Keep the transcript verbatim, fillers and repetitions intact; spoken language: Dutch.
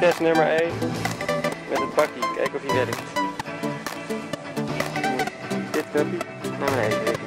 Test nummer één met het bakkie, kijken of hij werkt. Dit knopje naar beneden.